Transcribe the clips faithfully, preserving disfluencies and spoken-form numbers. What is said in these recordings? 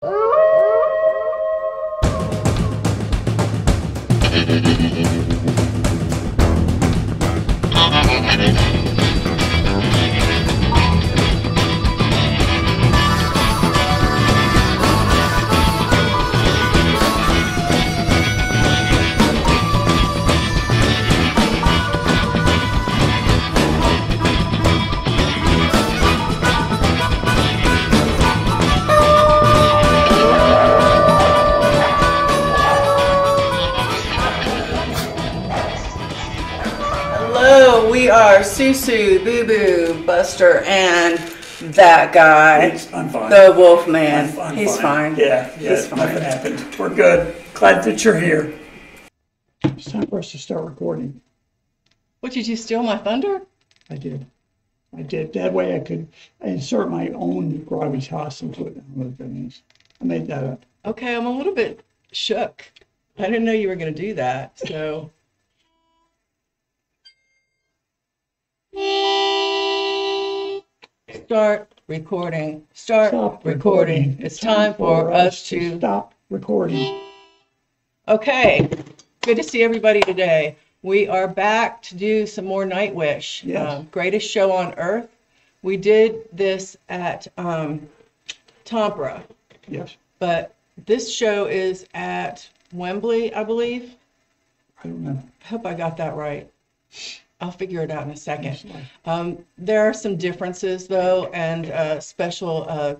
Susu, Boo Boo, Buster, and that guy. He's, I'm fine. The Wolf Man. I'm, I'm He's fine. fine. Yeah, yeah. He's fine. Nothing happened. We're good. Glad that you're here. It's time for us to start recording. What, did you steal my thunder? I did. I did. That way I could insert my own garbage house into it. I made that up. Okay, I'm a little bit shook. I didn't know you were going to do that, so... Start recording. Start stop recording. recording. It's time, time for us to stop recording. Okay. Good to see everybody today. We are back to do some more Nightwish. Yes. Um, greatest show on earth. We did this at um, Tampere. Yes. But this show is at Wembley, I believe. I don't know. I hope I got that right. I'll figure it out in a second. Um, there are some differences, though, and a special uh,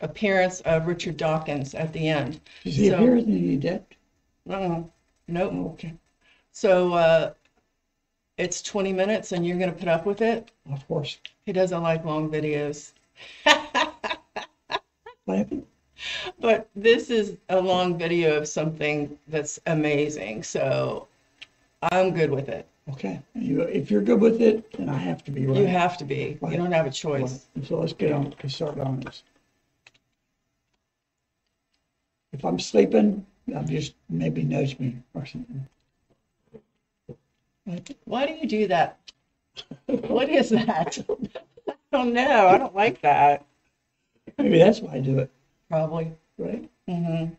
appearance of Richard Dawkins at the end. Is he so, appearing in the depth? No. Nope. Okay. So uh, it's twenty minutes, and you're going to put up with it? Of course. He doesn't like long videos. What happened? But this is a long video of something that's amazing, so... I'm good with it. Okay. You, if you're good with it, then I have to be right. You have to be. Right. You don't have a choice. Right. So let's get on. Let's start on this. If I'm sleeping, I'll just maybe nudge me or something. Why do you do that? What is that? I don't know. I don't like that. Maybe that's why I do it. Probably. Right? Mm-hmm.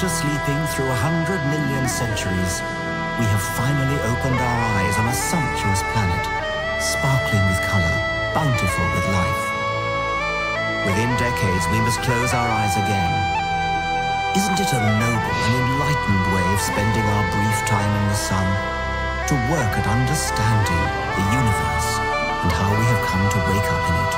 After sleeping through a hundred million centuries, we have finally opened our eyes on a sumptuous planet, sparkling with color, bountiful with life. Within decades, we must close our eyes again. Isn't it a noble and enlightened way of spending our brief time in the sun? To work at understanding the universe and how we have come to wake up in it.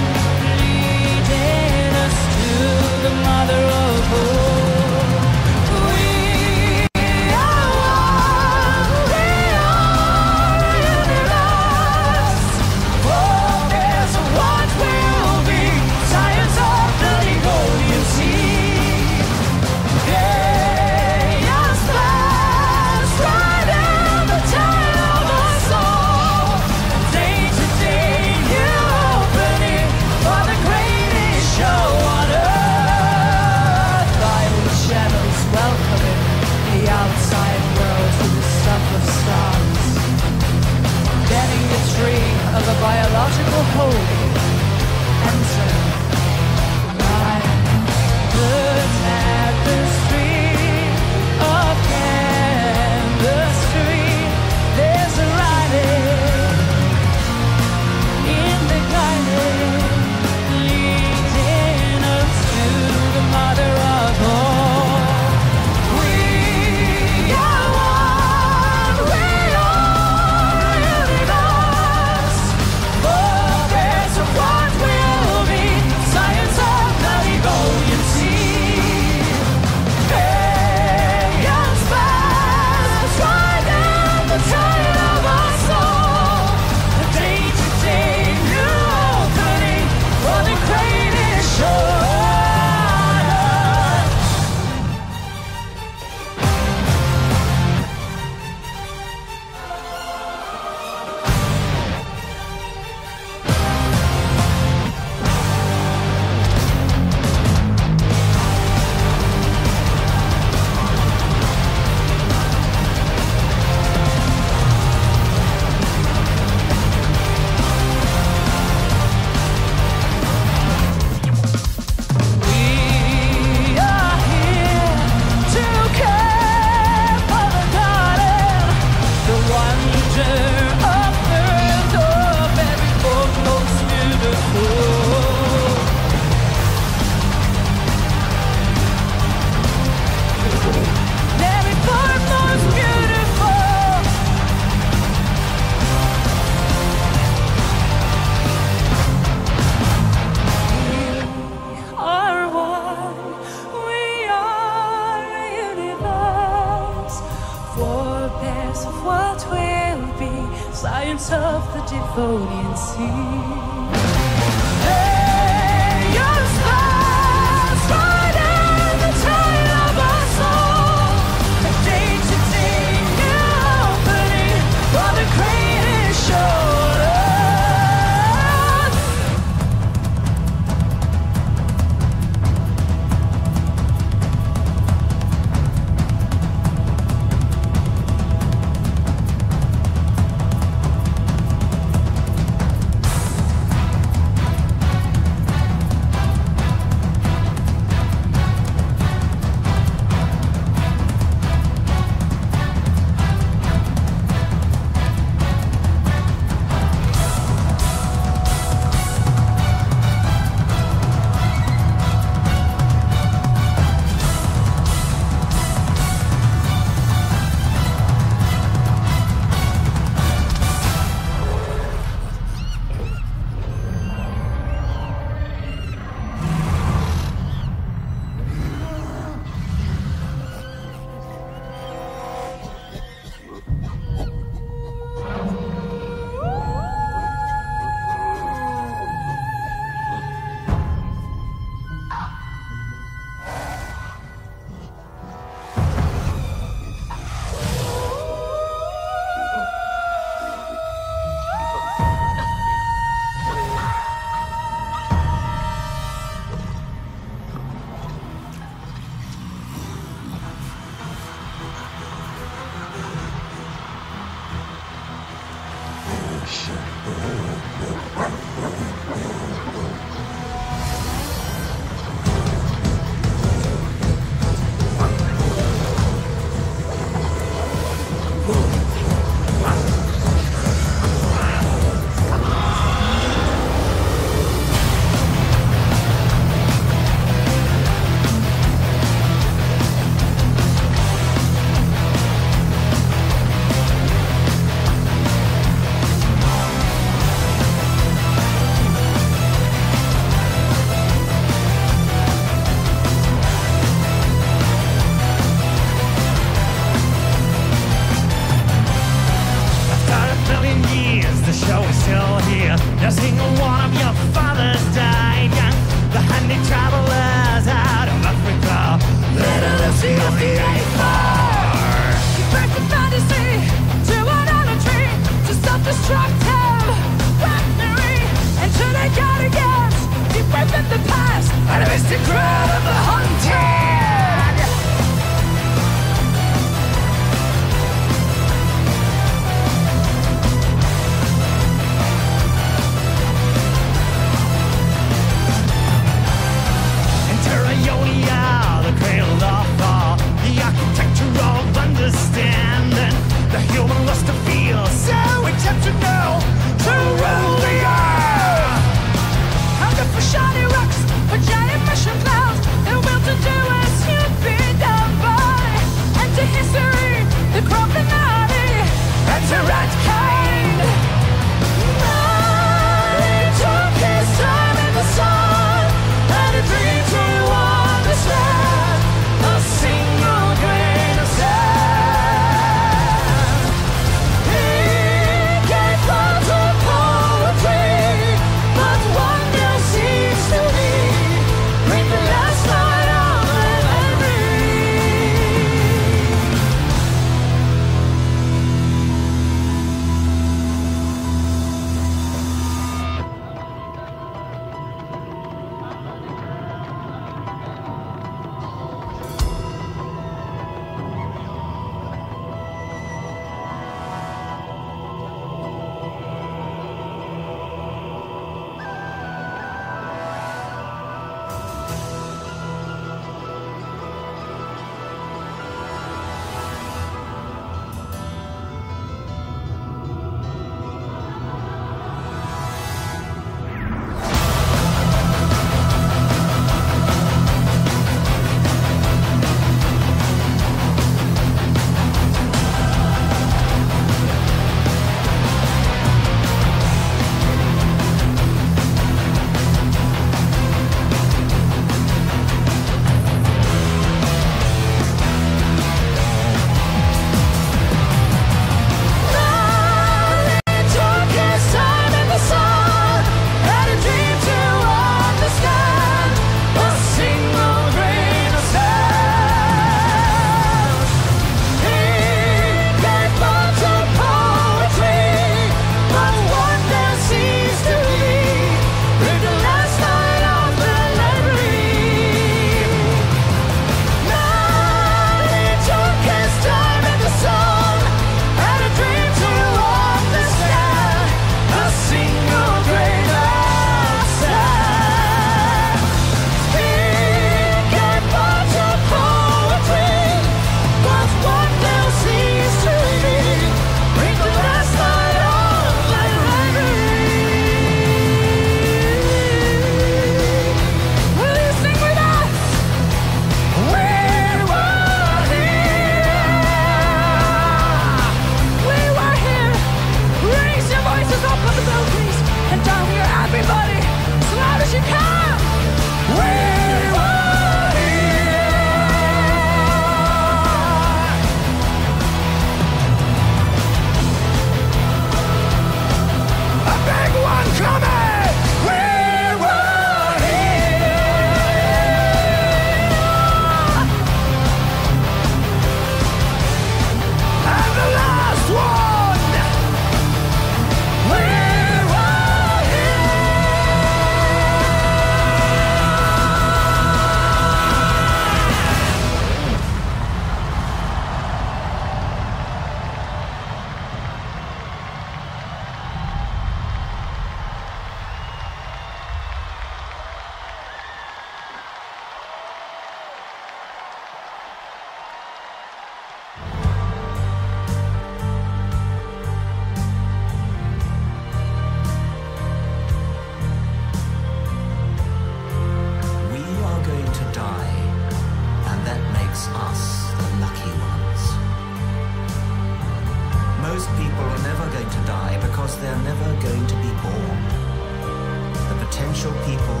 special people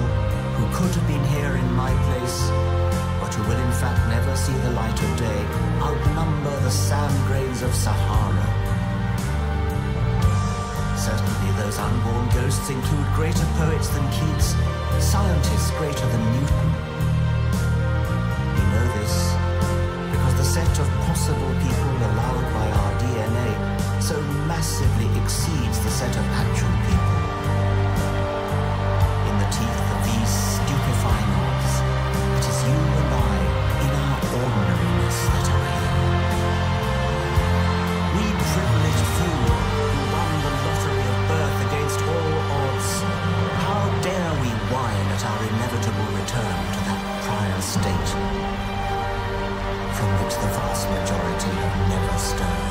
who could have been here in my place, but who will in fact never see the light of day, outnumber the sand grains of Sahara. Certainly those unborn ghosts include greater poets than Keats, scientists greater than Newton. We know this because the set of possible people allowed by our D N A so massively exceeds the set of actual people. In the teeth of these stupefying odds, it is you and I in our ordinariness that are here. We privileged few who won the lottery of birth against all odds. How dare we whine at our inevitable return to that prior state from which the vast majority have never stirred.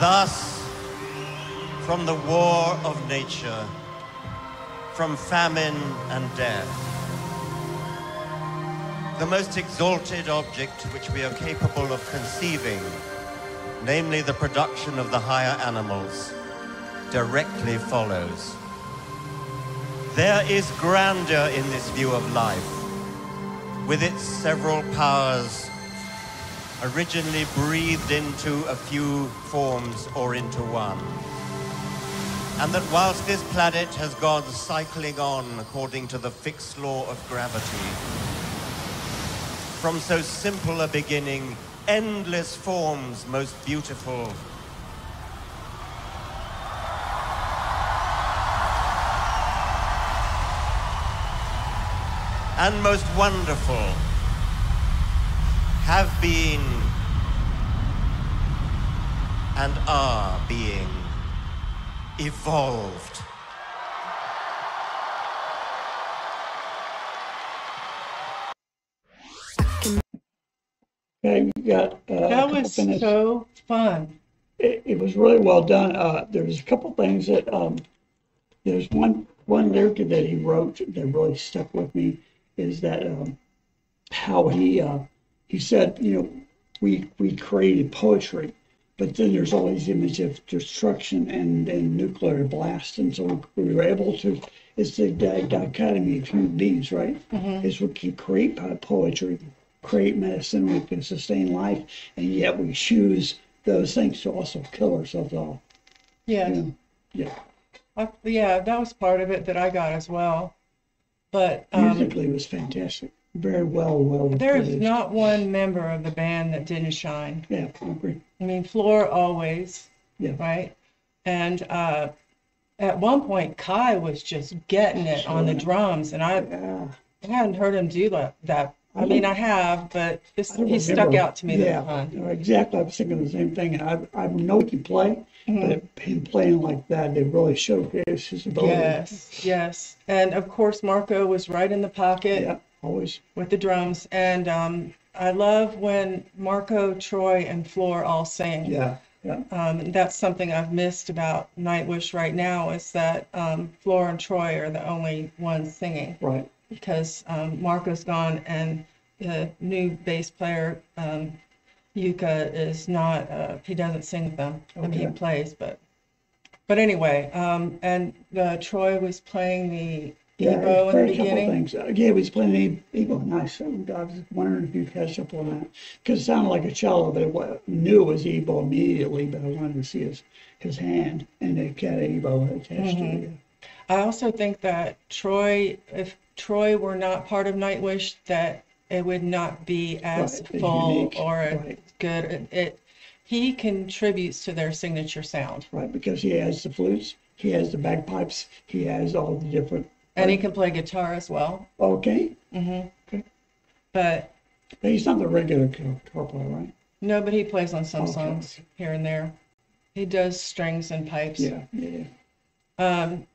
Thus, from the war of nature, from famine and death, the most exalted object which we are capable of conceiving, namely the production of the higher animals, directly follows. There is grandeur in this view of life, with its several powers originally breathed into a few forms or into one. And that whilst this planet has gone cycling on according to the fixed law of gravity, from so simple a beginning, endless forms most beautiful, and most wonderful, have been and are being evolved. Okay, we got, uh, that was so fun. It, it was really well done. Uh, there was a couple things that um, there's one one lyric that he wrote that really stuck with me is that um, how he. Uh, He said, you know, we we created poetry, but then there's all these images of destruction and, and nuclear blast. And so we were able to, it's the dichotomy of human beings, right? Mm-hmm. Is we can create poetry, create medicine, we can sustain life, and yet we choose those things to also kill ourselves off. Yeah. You know? Yeah. I, yeah, that was part of it that I got as well. But um, musically, it was fantastic. Very well, well. There is not one member of the band that didn't shine. Yeah, I agree. I mean, Floor always, yeah, right? And uh, at one point, Kai was just getting it sure. on the drums, and I, yeah. I hadn't heard him do that, that I mean, I have, but this, he stuck out to me. Yeah, that time. Exactly. I was thinking the same thing. And I, I know he can play, mm-hmm. but him playing like that, they really showcased his ability. Yes, yes. And of course, Marco was right in the pocket. Yeah, always. With the drums. And um, I love when Marco, Troy, and Floor all sing. Yeah, yeah. Um, and that's something I've missed about Nightwish right now, is that um, Floor and Troy are the only ones singing. Right. Because um, Marco's gone and the new bass player, um, Yuka, is not, uh, he doesn't sing with them. Okay. I mean, he plays, but, but anyway, um, and uh, Troy was playing the yeah, Ebo in the beginning. Uh, yeah, he was playing the Ebo. Nice. I was wondering if you catch up on that. Because it sounded like a cello, but I knew it was Ebo immediately, but I wanted to see his, his hand, and they got Ebo attached mm-hmm. to it. I also think that Troy, if Troy were not part of Nightwish, that it would not be as right. full or as right. good. It, it he contributes to their signature sound. Right, because he has the flutes, he has the bagpipes, he has all the different. And right. he can play guitar as well. Okay. Mhm. Okay. But, but he's not the regular guitar player, right? No, but he plays on some okay. songs here and there. He does strings and pipes. Yeah. Yeah. Um.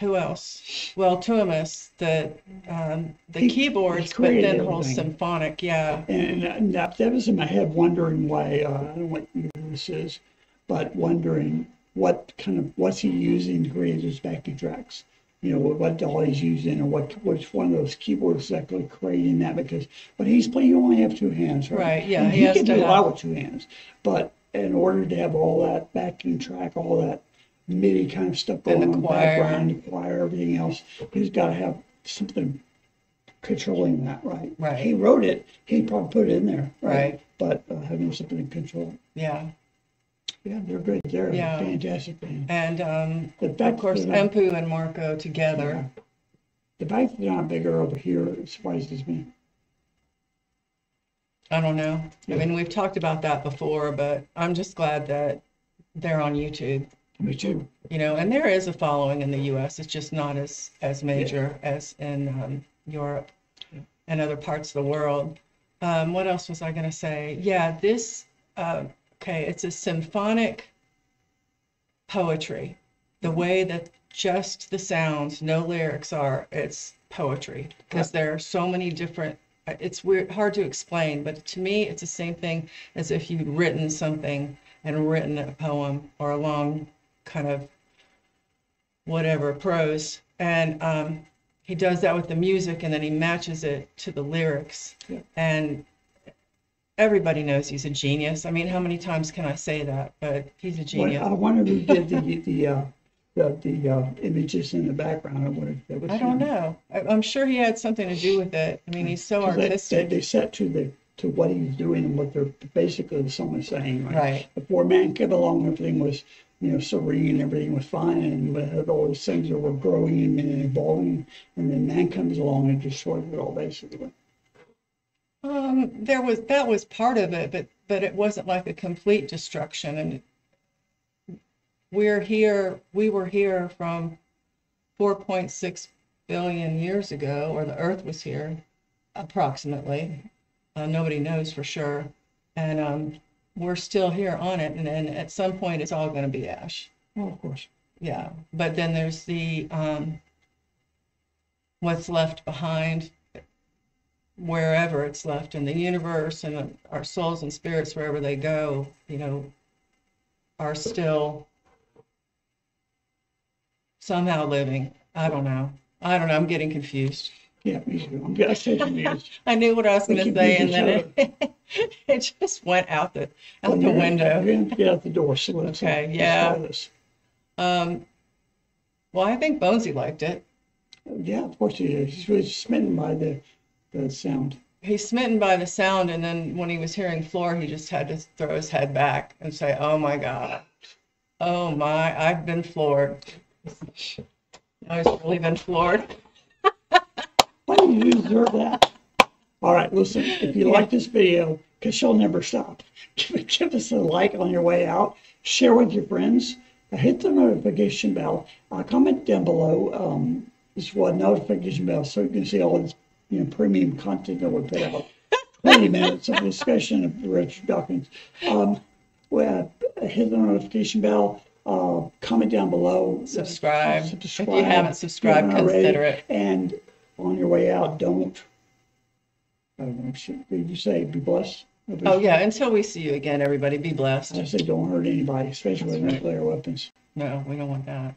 Who else? Well, Tuomas, the um, the he, keyboards, but then the whole symphonic, yeah. And, and that was in my head, wondering why. Uh, I don't know what year this is, but wondering what kind of what's he using to create his backing tracks. You know, what all he's using, or what which one of those keyboards that could create in that, because when he's playing, you only have two hands, right? Right. Yeah. And he, he has can to do a lot with two hands, but in order to have all that backing track, all that MIDI kind of stuff going on in the background, the choir, everything else. He's got to have something controlling that, right? Right. He wrote it. He probably put it in there, right? Right. But uh, having something to control. Yeah. Yeah, they're great. They're yeah. a fantastic band. And um, the fact of course, Empu and Marco together. Yeah. The fact they're not bigger over here surprises me. I don't know. Yeah. I mean, we've talked about that before, but I'm just glad that they're on YouTube. Me too. You know, and there is a following in the U S It's just not as, as major yeah. as in um, Europe yeah. and other parts of the world. Um, what else was I going to say? Yeah, this, uh, okay, it's a symphonic poetry. The way that just the sounds, no lyrics are, it's poetry. Because there are so many different, it's weird, hard to explain, but to me, it's the same thing as if you'd written something and written a poem or a long kind of whatever prose, and um he does that with the music, and then he matches it to the lyrics. Yeah. And everybody knows he's a genius. I mean, how many times can I say that? But he's a genius. Well, I wonder who did the the uh the, the uh images in the background. I wonder if that was I don't him. know I, I'm sure he had something to do with it. I mean, he's so artistic. They, they set to the to what he's doing and what they're basically someone saying, right? Right. Before man came along, everything was, you know, serene, everything was fine, and we had all these things that were growing and evolving, and then man comes along and destroys it all, basically. Um, there was that was part of it, but but it wasn't like a complete destruction. And we're here, we were here from four point six billion years ago, or the Earth was here, approximately. Uh, nobody knows for sure, and um, we're still here on it, and then at some point it's all going to be ash. Well, of course. Yeah, but then there's the um, what's left behind, wherever it's left in the universe, and our souls and spirits, wherever they go, you know, are still somehow living. I don't know. I don't know. I'm getting confused. Yeah, me too. I'm just taking these. I knew what I was going to say, and then it, it just went out the out well, the window. Get yeah, out the door. So let's okay. Let's yeah. This. Um. Well, I think Bonesy liked it. Yeah, of course he did. He's really smitten by the the sound. He's smitten by the sound, and then when he was hearing Floor, he just had to throw his head back and say, "Oh my God, oh my, I've been floored." I've really been floored. You deserve that. All right, listen, if you yeah. like this video, because she'll never stop, give, give us a like on your way out, share with your friends, hit the notification bell, uh, comment down below, um, as well, notification bell, so you can see all these you know, premium content that would pay out twenty minutes of discussion of Richard Dawkins. Um, well, hit the notification bell, uh, comment down below. Subscribe. Uh, subscribe. If you haven't subscribed, consider it. And on your way out, don't, I don't know, should you say, be blessed. Oh, yeah. Until we see you again, everybody, be blessed. I say don't hurt anybody, especially with nuclear weapons. No, we don't want that.